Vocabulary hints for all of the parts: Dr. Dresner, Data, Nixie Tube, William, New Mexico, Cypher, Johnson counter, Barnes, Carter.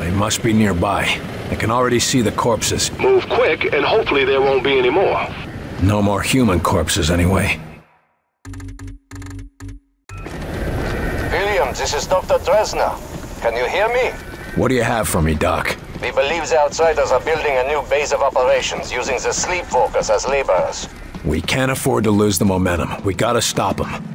They must be nearby. I can already see the corpses. Move quick, and hopefully there won't be any more. No more human corpses, anyway. William, this is Dr. Dresner. Can you hear me? What do you have for me, Doc? We believe the Outsiders are building a new base of operations, using the Sleepwalkers as laborers. We can't afford to lose the momentum. We gotta stop them.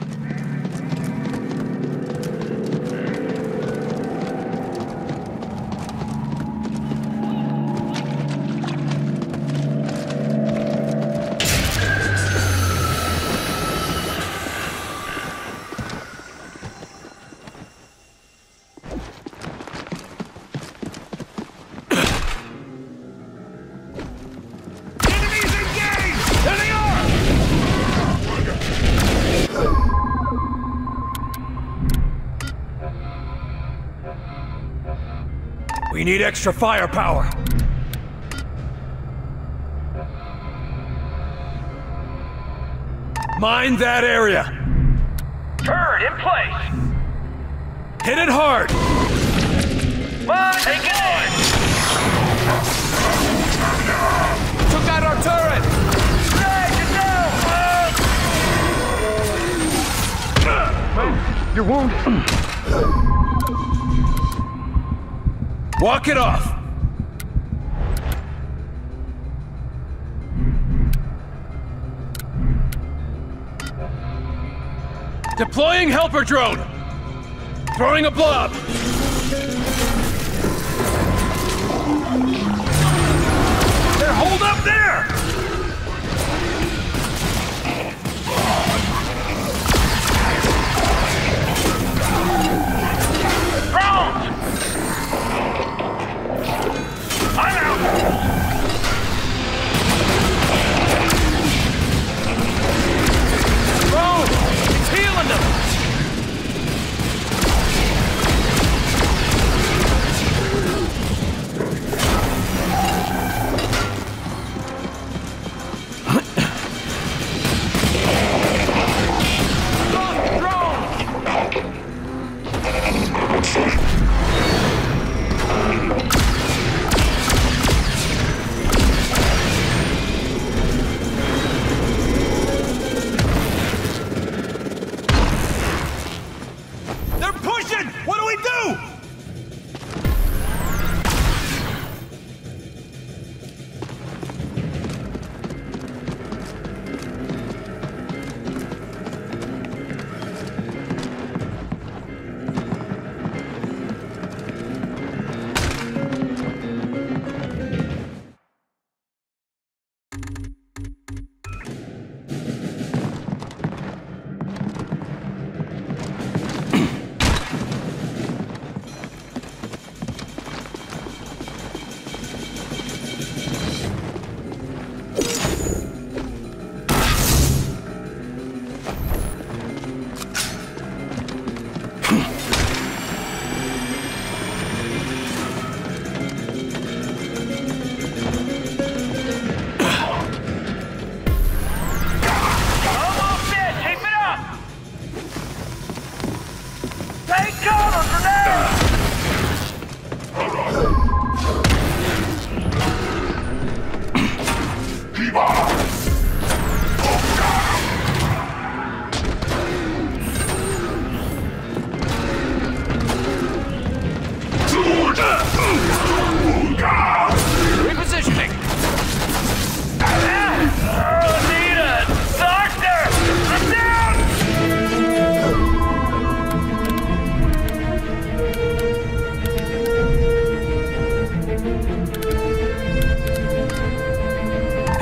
We need extra firepower. Mind that area. Turret in place. Hit it hard. Mind again. Took out our turret. Drag it down. You're wounded. Walk it off! Deploying helper drone! Throwing a blob! They're holed up there!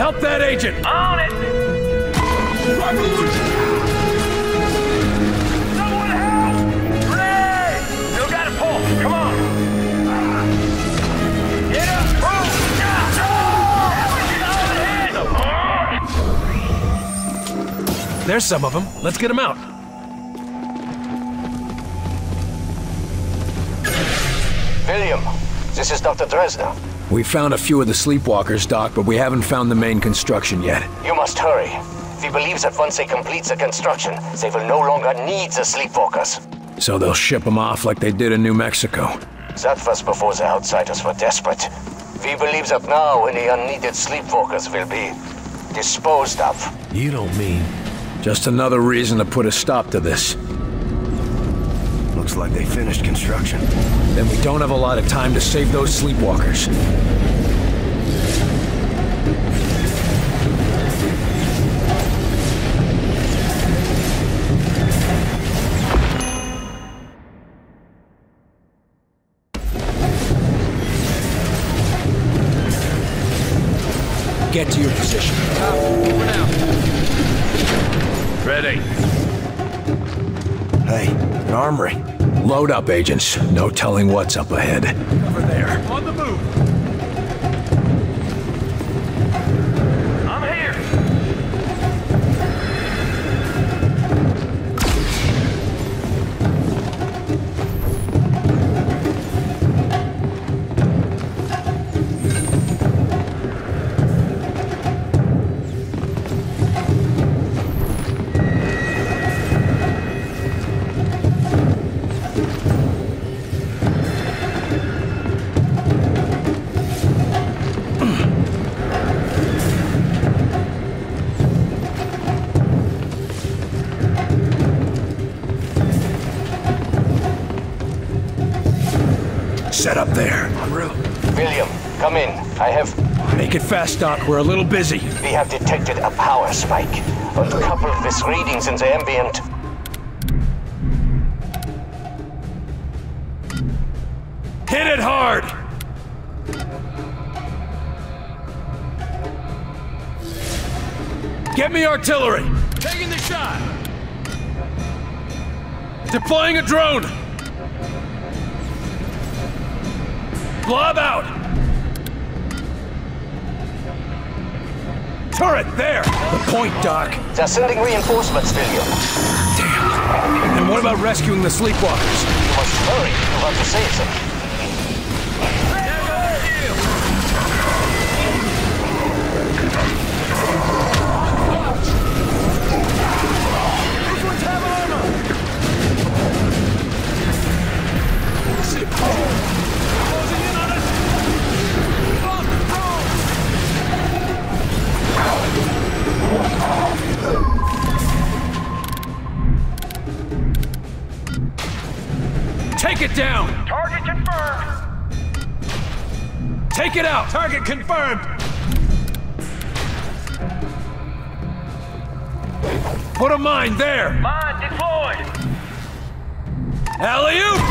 Help that agent! On it! Someone help! Ray! Still got a pull! Come on! Get up! Oh! There's some of them. Let's get them out. William, this is Dr. Dresner. We found a few of the sleepwalkers, Doc, but we haven't found the main construction yet. You must hurry. We believe that once they complete the construction, they will no longer need the sleepwalkers. So they'll ship them off like they did in New Mexico. That was before the outsiders were desperate. We believe that now any unneeded sleepwalkers will be disposed of. You don't mean... Just another reason to put a stop to this. Looks like they finished construction. Then we don't have a lot of time to save those sleepwalkers. Get to your position. Top, over now. Ready. Hey, an armory. Load up, agents. No telling what's up ahead. Over there. On the move. I'm here. Set up there. William, come in. I have... Make it fast, Doc. We're a little busy. We have detected a power spike. Uncoupled with readings in the ambient. Hit it hard! Get me artillery! Taking the shot! Deploying a drone! Blob out! Turret, there! The point, Doc. They're sending reinforcements, William. Damn. And what about rescuing the sleepwalkers? You must hurry. You'll have to save them. These ones have armor! Take it down! Target confirmed! Take it out! Target confirmed! Put a mine there! Mine deployed! Alley-oop!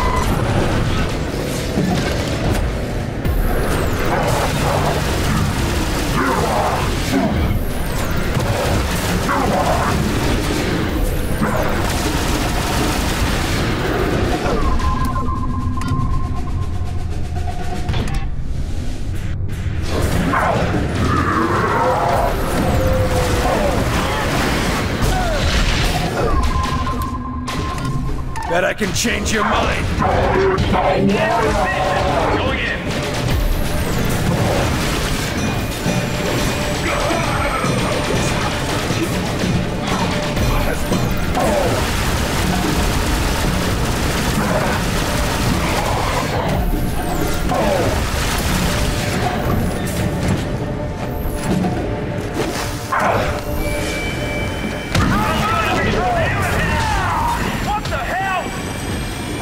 Bet I can change your mind. Go again.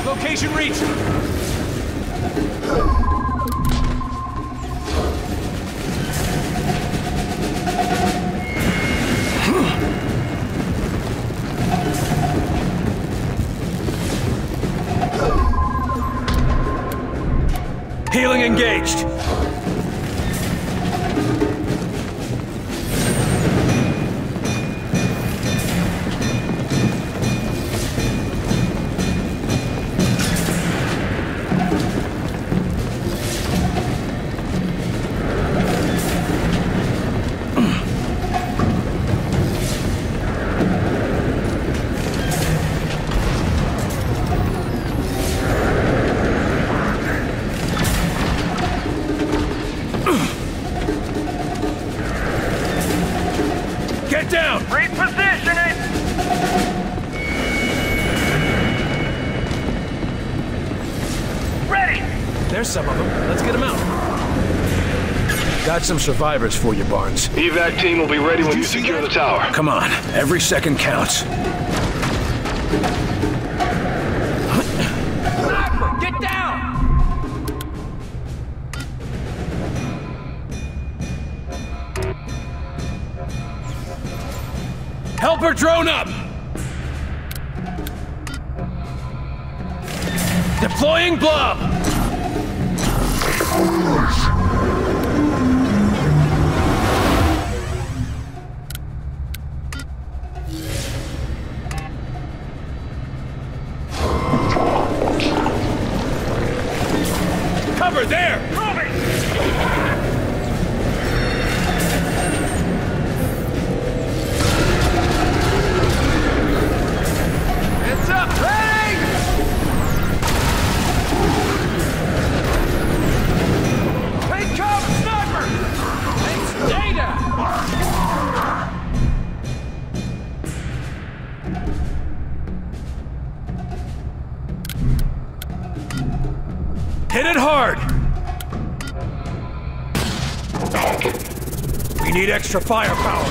Location reached. Healing engaged. There's some of them. Let's get them out. Got some survivors for you, Barnes. Evac team will be ready when you secure the tower. Come on. Every second counts. Cypher, get down! Help her drone up! Deploying blob! Cover there! Heads up! Hey! Data! Hit it hard! We need extra firepower.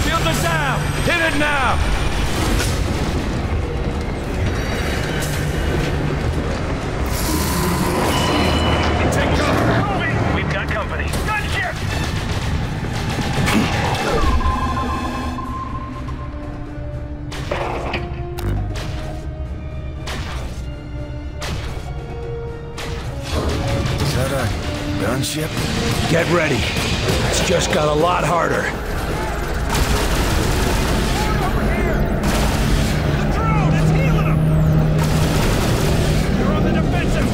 Shield us down! Hit it now! Gunship? Get ready. It's just got a lot harder. Over here! The drone! It's healing them! They're on the defensive!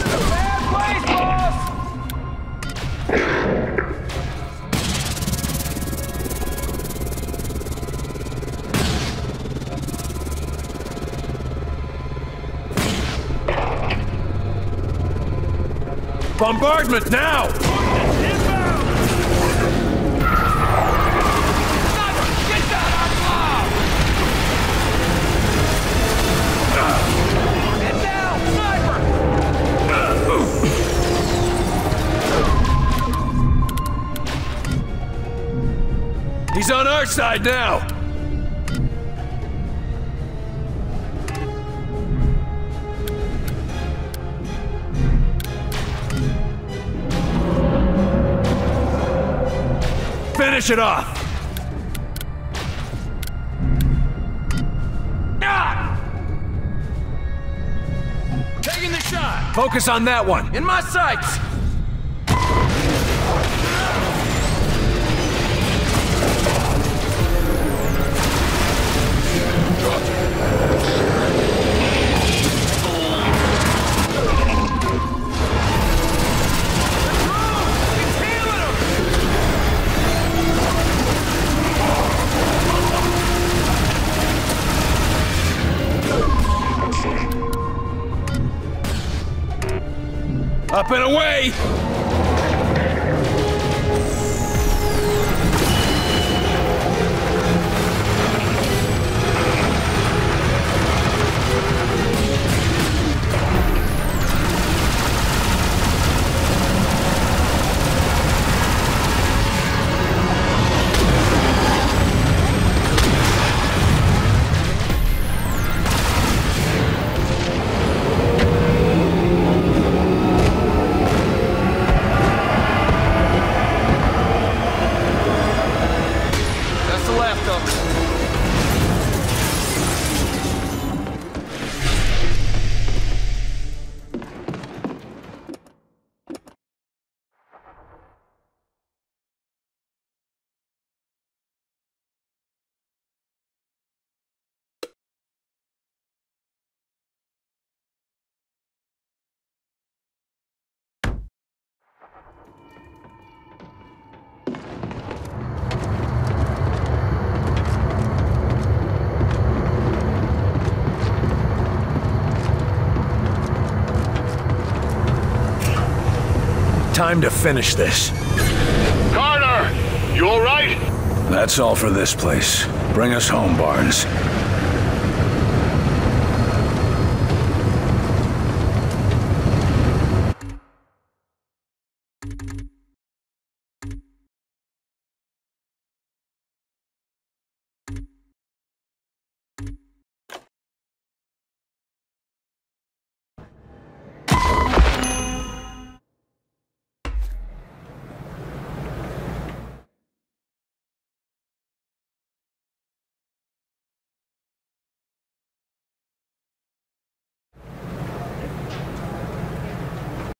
This is a bad place, boss! Bombardment now! He's on our side now! Finish it off! Taking the shot! Focus on that one! In my sights! Up and away! Time to finish this. Carter! That's all for this place. Bring us home, Barnes.